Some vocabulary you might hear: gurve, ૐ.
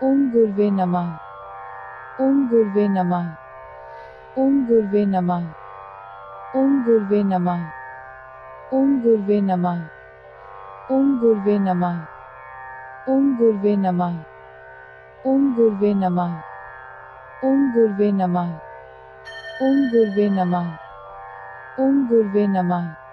Om Gurve Namah. Om Gurve Namah. Om Gurve Namah. Om Gurve Namah. Om Gurve Namah. Om Gurve Namah. Om Gurve Namah. Om Gurve Namah. Om Gurve Namah. Om Gurve Namah. Om Gurve Namah.